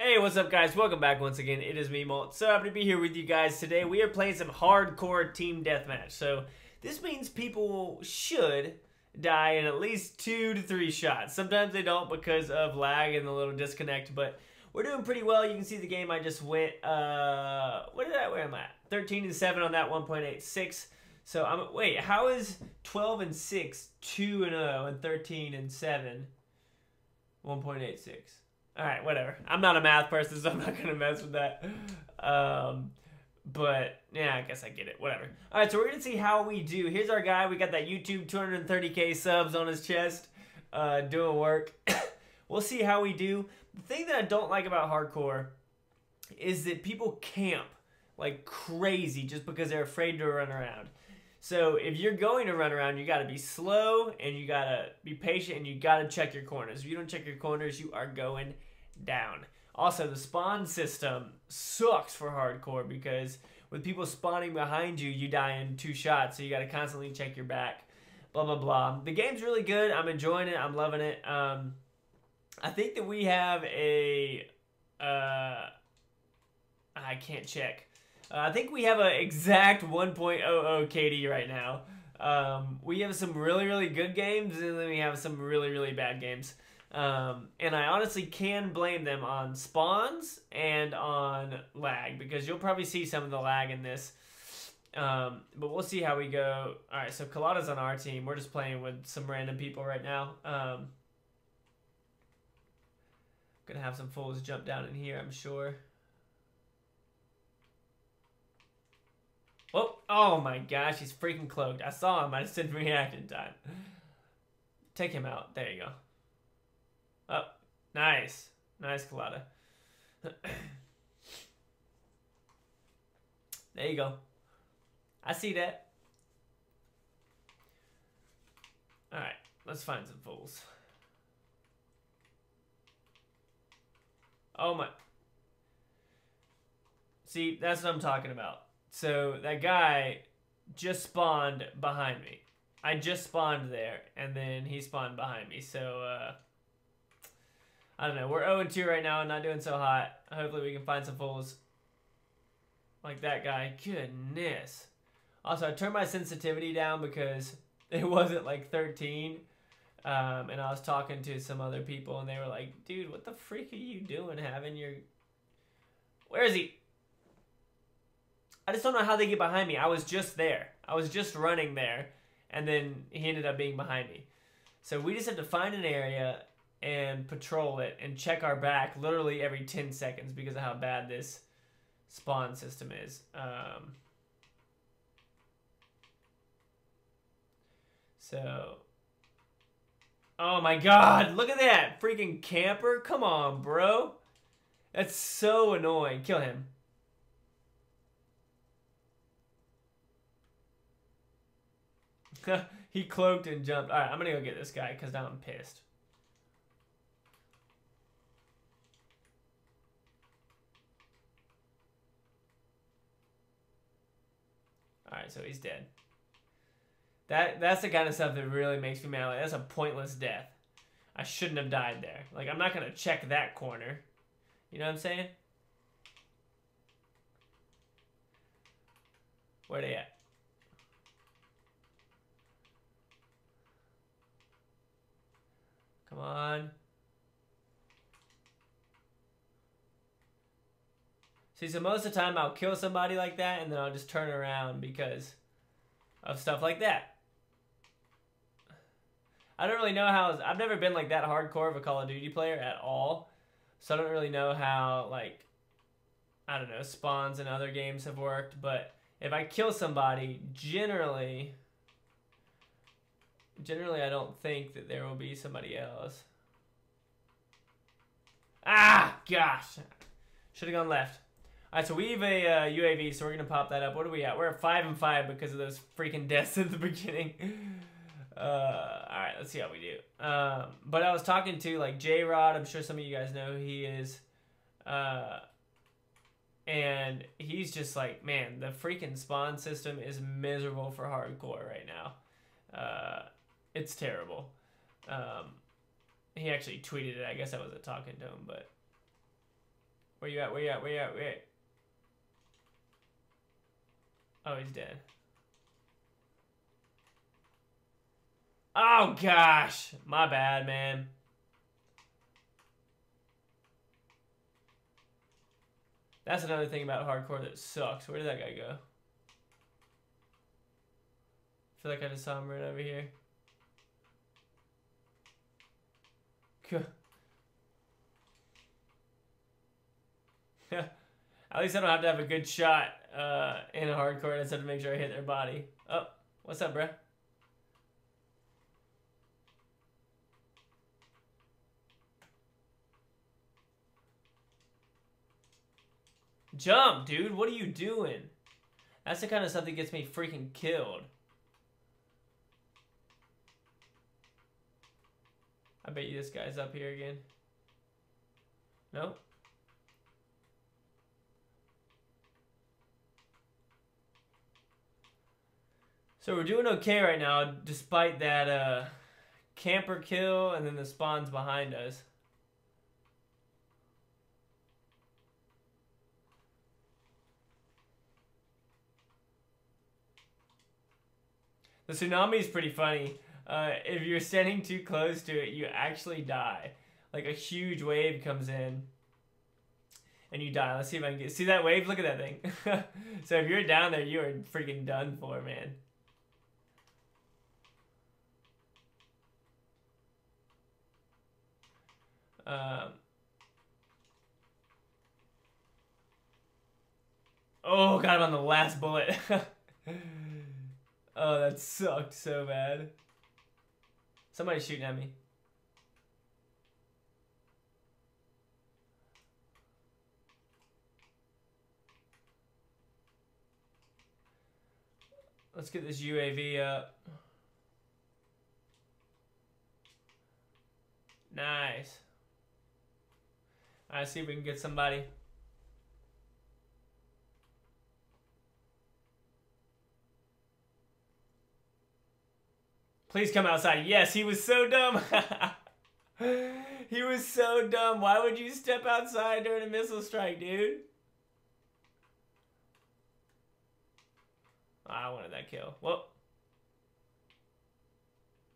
Hey, what's up guys? Welcome back once again. It is me, Molt. So happy to be here with you guys today. We are playing some hardcore team deathmatch. So this means people should die in at least 2 to 3 shots. Sometimes they don't because of lag and a little disconnect, but we're doing pretty well. You can see the game I just went, where am I at? 13 and 7 on that 1.86. So wait, how is 12 and 6, 2 and 0, and 13 and 7, 1.86? All right, whatever. I'm not a math person, so I'm not gonna mess with that. But yeah, I guess I get it, whatever. All right, so we're gonna see how we do. Here's our guy. We got that YouTube 230K subs on his chest, doing work. We'll see how we do. The thing that I don't like about hardcore is that people camp like crazy just because they're afraid to run around. So if you're going to run around, you got to be slow and you got to be patient and you got to check your corners. If you don't check your corners, you are going down. Also, the spawn system sucks for hardcore because with people spawning behind you, you die in 2 shots. So you got to constantly check your back, blah, blah, blah. The game's really good. I'm enjoying it. I'm loving it. I think that we have a... I can't check. I think we have an exact 1.00 KD right now. We have some really, really good games, and then we have some really, really bad games. And I honestly can blame them on spawns and on lag, because you'll probably see some of the lag in this. But we'll see how we go. All right, so Kalada's on our team. We're just playing with some random people right now. Gonna have some fools jump down in here, I'm sure. Oh my gosh, he's freaking cloaked. I saw him, I just didn't react in time. Take him out. There you go. Oh, nice. Nice, Kalada. There you go. I see that. Alright, let's find some fools. Oh my. See, that's what I'm talking about. So that guy just spawned behind me. I just spawned there, and then he spawned behind me. So, I don't know. We're 0-2 right now and not doing so hot. Hopefully we can find some fools like that guy. Goodness. Also, I turned my sensitivity down because it wasn't like 13. And I was talking to some other people, and they were like, dude, what the freak are you doing having your... Where is he? I just don't know how they get behind me. I was just there. I was just running there, and then he ended up being behind me. So we just have to find an area and patrol it and check our back literally every 10 seconds because of how bad this spawn system is. Oh my God, look at that freaking camper. Come on, bro. That's so annoying. Kill him. He cloaked and jumped. Alright, I'm gonna go get this guy because now I'm pissed. Alright, so he's dead. That's the kind of stuff that really makes me mad. Like, that's a pointless death. I shouldn't have died there. Like, I'm not gonna check that corner. You know what I'm saying? Where they at? Come on. See, so most of the time I'll kill somebody like that and then I'll just turn around because of stuff like that. I don't really know how... I've never been like that hardcore of a Call of Duty player at all. So I don't really know how, like... I don't know, spawns and other games have worked. But if I kill somebody, generally... Generally, I don't think that there will be somebody else. Ah, gosh. Should have gone left. All right, so we have a UAV, so we're going to pop that up. What are we at? We're at 5 and 5 because of those freaking deaths at the beginning. All right, let's see how we do. But I was talking to, like, J-Rod. I'm sure some of you guys know who he is. And he's just like, man, the freaking spawn system is miserable for hardcore right now. It's terrible. He actually tweeted it. I guess I wasn't talking to him, but Where you at? Where you at? Where you at? Where you at? Oh, he's dead. Oh, gosh. My bad, man. That's another thing about hardcore that sucks. Where did that guy go? I feel like I just saw him right over here. At least I don't have to have a good shot in a hardcore. I just have to make sure I hit their body. Oh, what's up, bruh? Jump, dude. What are you doing? That's the kind of stuff that gets me freaking killed. I bet you this guy's up here again. Nope. So we're doing okay right now, despite that camper kill and then the spawns behind us. The tsunami is pretty funny. If you're standing too close to it, you actually die. Like a huge wave comes in and you die. Let's see if I can get... See that wave? Look at that thing. So if you're down there, you are freaking done for, man. Oh, got him on the last bullet. Oh, that sucked so bad. Somebody's shooting at me. Let's get this UAV up. Nice. All right, see if we can get somebody. Please come outside. Yes, he was so dumb. He was so dumb. Why would you step outside during a missile strike, dude? Oh, I wanted that kill. Whoa.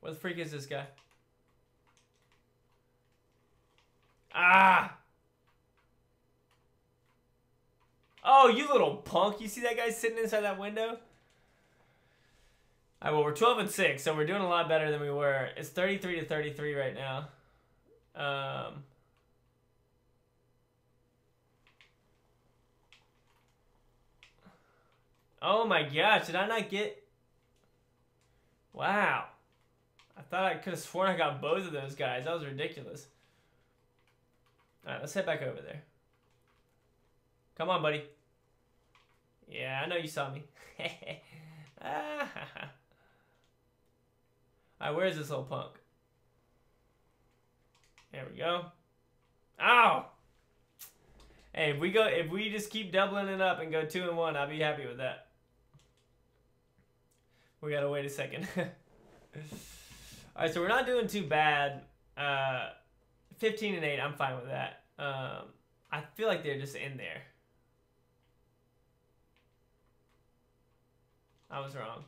What the freak is this guy? Ah! Oh, you little punk. You see that guy sitting inside that window? All right, well, we're 12-6, so we're doing a lot better than we were. It's 33-33 right now. Oh my gosh, did I not get... Wow. I thought I could have sworn I got both of those guys. That was ridiculous. All right, let's head back over there. Come on, buddy. Yeah, I know you saw me. Ah. Alright, where is this little punk? There we go. Ow! Hey, if we just keep doubling it up and go 2-1, I'll be happy with that. We gotta wait a second. Alright, so we're not doing too bad. 15-8, I'm fine with that. I feel like they're just in there. I was wrong.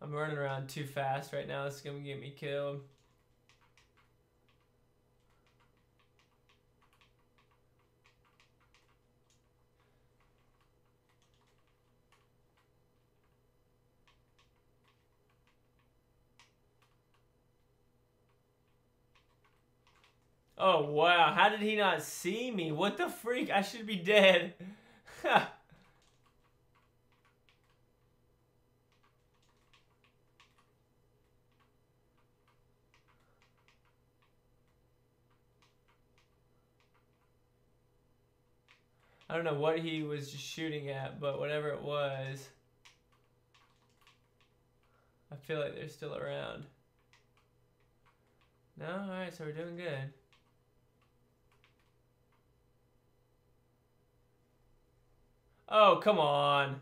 I'm running around too fast right now. It's gonna get me killed. Oh, wow. How did he not see me? What the freak? I should be dead. I don't know what he was just shooting at, but whatever it was, I feel like they're still around. No? All right, so we're doing good. Oh, come on.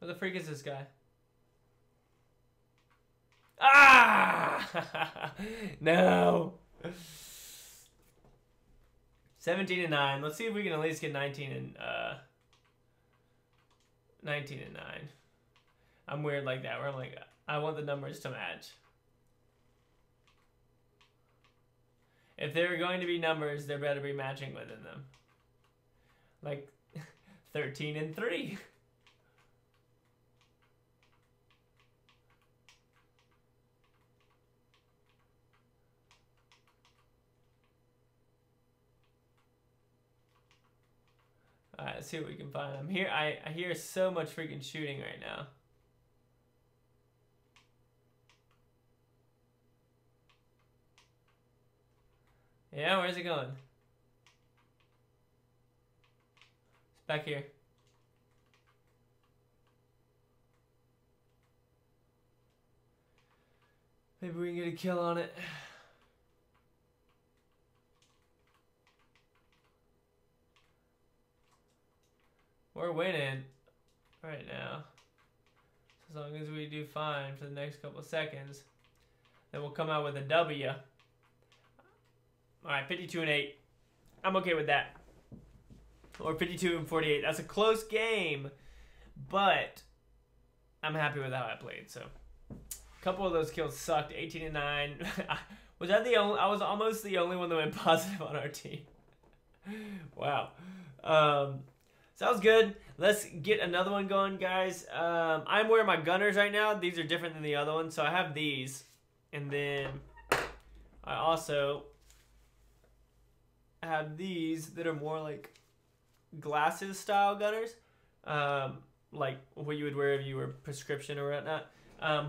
Where the freak is this guy? Ah! No! 17 and 9. Let's see if we can at least get 19 and 19 and 9. I'm weird like that, where I'm like, I want the numbers to match. If there are going to be numbers, there better be matching within them. Like 13 and 3. Alright, let's see what we can find. I'm here. I hear so much freaking shooting right now. Yeah, where's it going? It's back here. Maybe we can get a kill on it. We're winning right now. As long as we do fine for the next couple seconds, then we'll come out with a W. All right, 52 and 8. I'm okay with that. Or 52 and 48. That's a close game, but I'm happy with how I played. So, a couple of those kills sucked. 18 and 9. Was that the only? I was almost the only one that went positive on our team. Wow. Sounds good. Let's get another one going, guys. I'm wearing my Gunners right now. These are different than the other ones, so I have these, and then I also have these that are more like glasses style Gunners, like what you would wear if you were prescription or whatnot.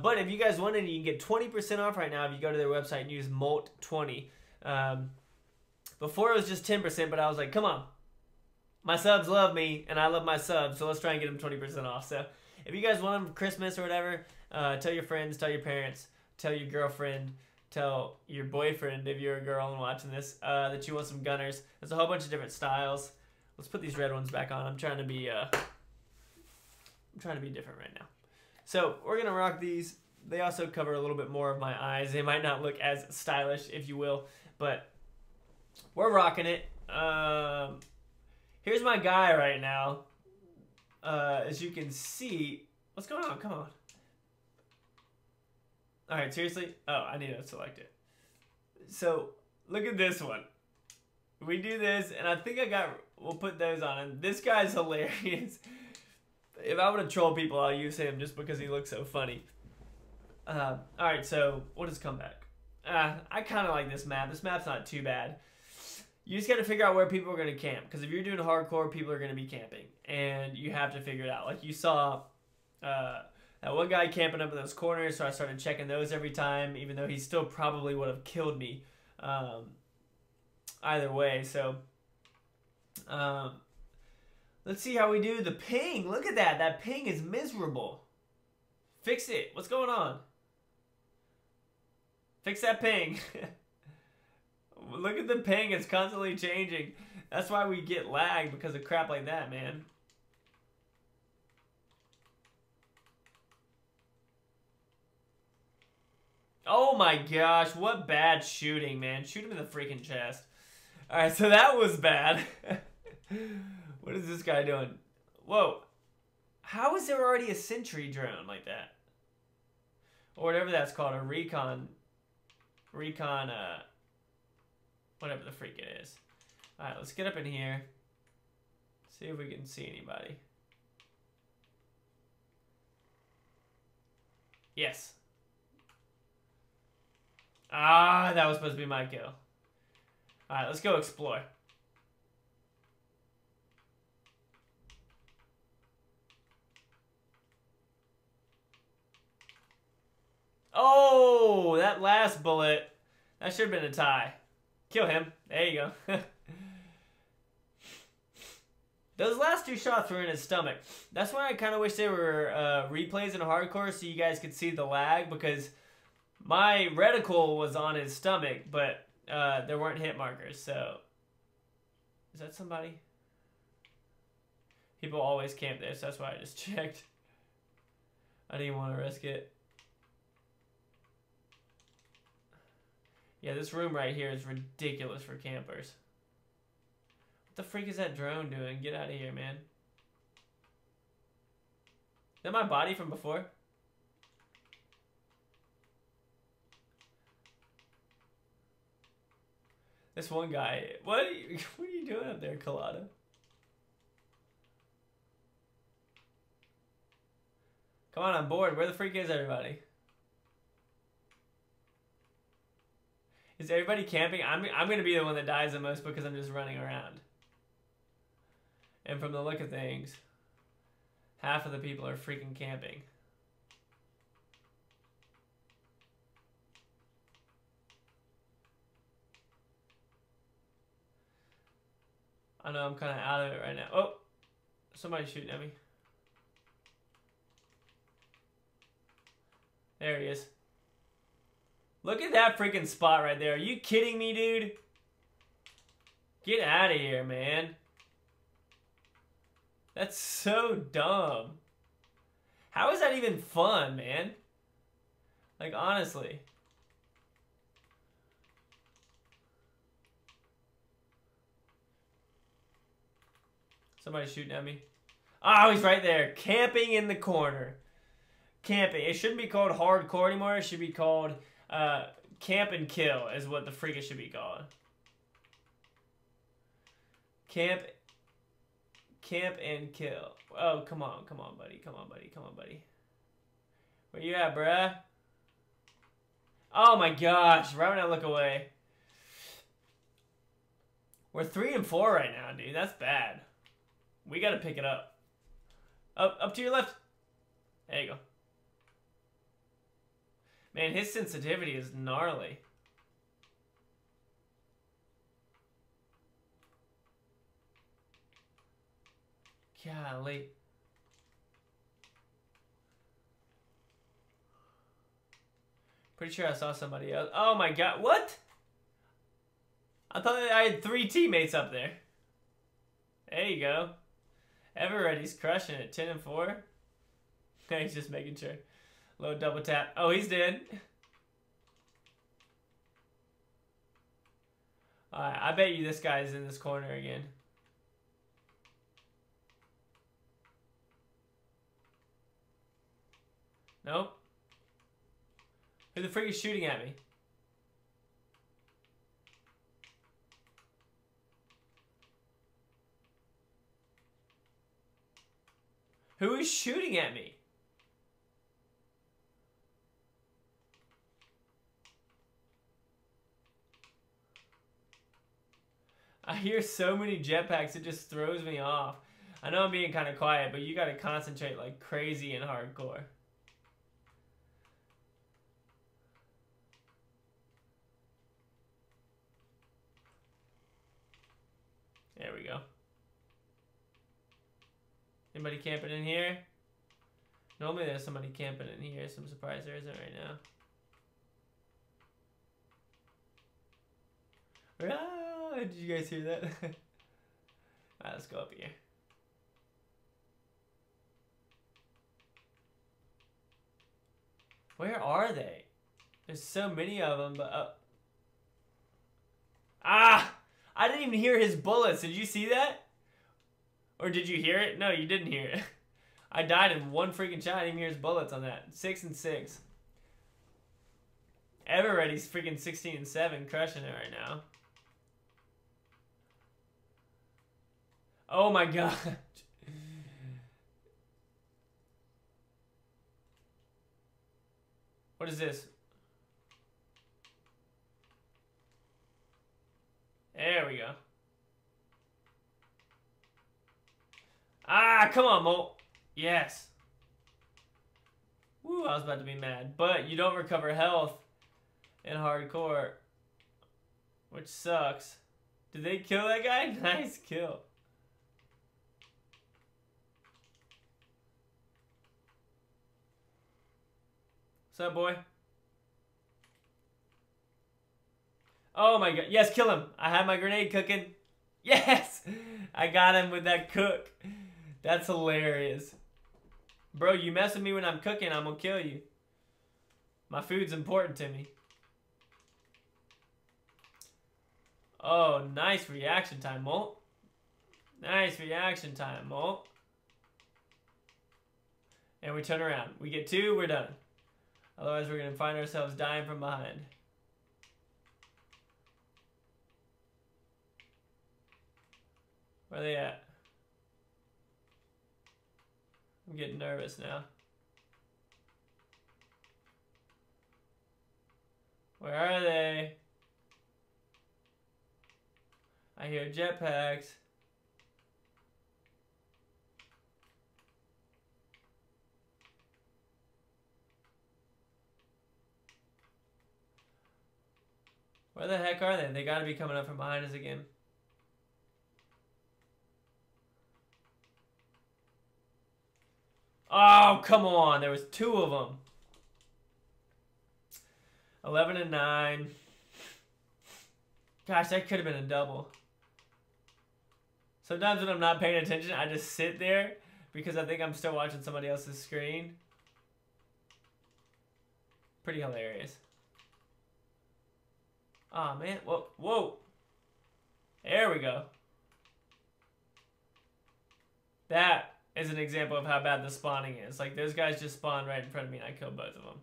But if you guys want any, you can get 20% off right now if you go to their website and use Molt20. Before it was just 10%, but I was like, come on, my subs love me and I love my subs, so let's try and get them 20% off. So if you guys want them for Christmas or whatever, tell your friends, tell your parents, tell your girlfriend, tell your boyfriend, if you're a girl and watching this, that you want some Gunners. There's a whole bunch of different styles. Let's put these red ones back on. I'm trying to be different right now. So we're gonna rock these. They also cover a little bit more of my eyes. They might not look as stylish, if you will, but we're rocking it. Here's my guy right now. As you can see, what's going on? Come on. All right, seriously? Oh, I need to select it. So, look at this one. We do this, and I think we'll put those on. And this guy's hilarious. If I want to troll people, I'll use him just because he looks so funny. All right, so what is comeback? I kind of like this map. This map's not too bad. You just got to figure out where people are going to camp. Because if you're doing hardcore, people are going to be camping. And you have to figure it out. Like you saw... Now, one guy camping up in those corners, so I started checking those every time, even though he still probably would have killed me either way. So let's see how we do. The ping, look at that. That ping is miserable. Fix it. What's going on? Fix that ping. Look at the ping. It's constantly changing. That's why we get lag, because of crap like that, man. Oh my gosh, what bad shooting, man. Shoot him in the freaking chest. Alright, so that was bad. What is this guy doing? Whoa. How is there already a sentry drone like that? Or whatever that's called, a recon. Whatever the freak it is. Alright, let's get up in here. See if we can see anybody. Yes. Ah, that was supposed to be my kill. Alright, let's go explore. Oh, that last bullet. That should have been a tie. Kill him. There you go. Those last two shots were in his stomach. That's why I kind of wish they were replays in hardcore so you guys could see the lag, because... my reticle was on his stomach, but there weren't hit markers, so... Is that somebody? People always camp there, so that's why I just checked. I didn't want to risk it. Yeah, this room right here is ridiculous for campers. What the freak is that drone doing? Get out of here, man. Is that my body from before? This one guy, what are you doing up there, Kalada? Come on board. Where the freak is everybody? Is everybody camping? I'm gonna be the one that dies the most because I'm just running around. And from the look of things, half of the people are freaking camping. I know I'm kind of out of it right now. Oh, somebody's shooting at me. There he is. Look at that freaking spot right there. Are you kidding me, dude? Get out of here, man. That's so dumb. How is that even fun, man? Like, honestly. Somebody's shooting at me. Oh, he's right there. Camping in the corner. Camping. It shouldn't be called hardcore anymore. It should be called camp and kill is what the freak it should be called. Camp and kill. Oh, come on. Come on, buddy. Come on, buddy. Come on, buddy. Where you at, bruh? Oh, my gosh. Right when I look away. We're 3 and 4 right now, dude. That's bad. We gotta pick it up. Up to your left. There you go. Man, his sensitivity is gnarly. Golly. Pretty sure I saw somebody else. Oh my god, what? I thought I had 3 teammates up there. There you go. Everybody's crushing it. 10 and 4. He's just making sure. Little double tap. Oh, he's dead. Alright, I bet you this guy's in this corner again. Nope. Who the freak is shooting at me? Who is shooting at me? I hear so many jetpacks, it just throws me off. I know I'm being kind of quiet, but you gotta concentrate like crazy and hardcore. There we go. Anybody camping in here? Normally there's somebody camping in here, so I'm surprised there isn't right now. Ah, did you guys hear that? Alright, let's go up here. Where are they? There's so many of them, but... Ah! I didn't even hear his bullets. Did you see that? Or did you hear it? No, you didn't hear it. I died in one freaking shot. I didn't even hear his bullets on that. 6 and 6. Everybody's freaking 16 and 7 crushing it right now. Oh my god. What is this? There we go. Ah, come on, Molt. Yes. Woo, I was about to be mad. But you don't recover health in hardcore, which sucks. Did they kill that guy? Nice kill. What's up, boy? Oh my god. Yes, kill him. I had my grenade cooking. Yes! I got him with that cook. That's hilarious. Bro, you mess with me when I'm cooking, I'm gonna kill you. My food's important to me. Oh, nice reaction time, Molt. Nice reaction time, Molt. And we turn around. We get two, we're done. Otherwise, we're gonna find ourselves dying from behind. Where are they at? I'm getting nervous now. Where are they? I hear jetpacks. Where the heck are they? They gotta be coming up from behind us again. Oh, come on. There was two of them. 11 and 9. Gosh, that could have been a double. Sometimes when I'm not paying attention, I just sit there because I think I'm still watching somebody else's screen. Pretty hilarious. Oh, man. Whoa. Whoa. There we go. That is an example of how bad the spawning is. Like, those guys just spawned right in front of me and I killed both of them.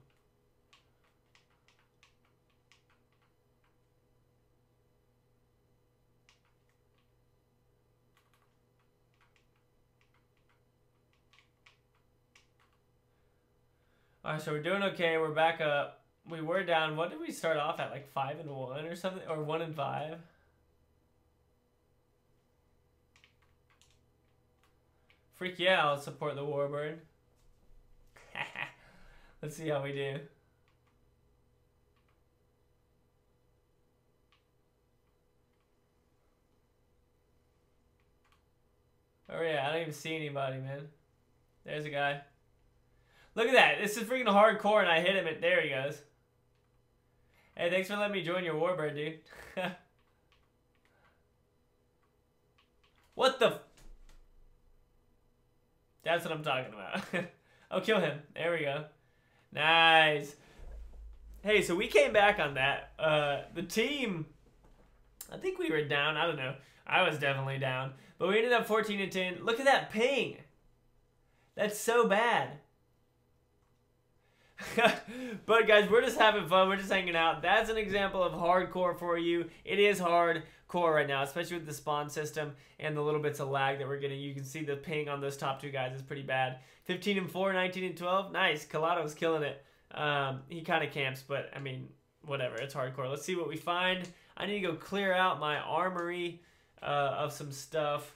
Alright, so we're doing okay. We're back up. We were down. What did we start off at? Like 5 and 1 or something? Or 1 and 5? Freak yeah, I'll support the Warbird. Let's see how we do. Oh yeah, I don't even see anybody, man. There's a guy. Look at that, this is freaking hardcore and I hit him and there he goes. Hey, thanks for letting me join your Warbird, dude. What the... That's what I'm talking about. Oh, kill him. There we go. Nice. Hey, so we came back on that. The team, I think we were down. I don't know. I was definitely down. But we ended up 14 and 10. Look at that ping. That's so bad. But, guys, we're just having fun. We're just hanging out. That's an example of hardcore for you. It is hard. Core right now, especially with the spawn system and the little bits of lag that we're getting. You can see the ping on those top two guys is pretty bad. 15 and 4, 19 and 12. Nice. Kalada was killing it. He kind of camps, but I mean, whatever. It's hardcore. Let's see what we find. I need to go clear out my armory of some stuff.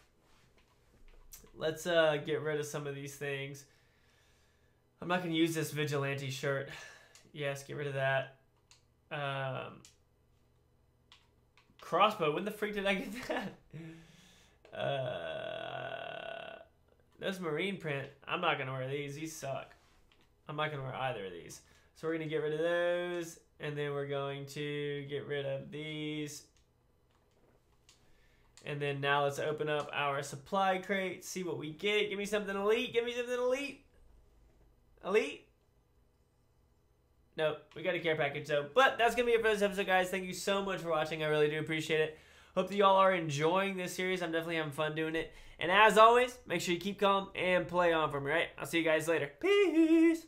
Let's get rid of some of these things. I'm not going to use this vigilante shirt. Yes, get rid of that. Crossbow, when the freak did I get that? Those marine print, I'm not gonna wear these suck. I'm not gonna wear either of these. So we're gonna get rid of those, and then we're going to get rid of these. And then now let's open up our supply crate, see what we get. Give me something elite, give me something elite. Elite? Nope, we got a care package though. But that's going to be it for this episode, guys. Thank you so much for watching. I really do appreciate it. Hope that you all are enjoying this series. I'm definitely having fun doing it. And as always, make sure you keep calm and play on for me, right? I'll see you guys later. Peace!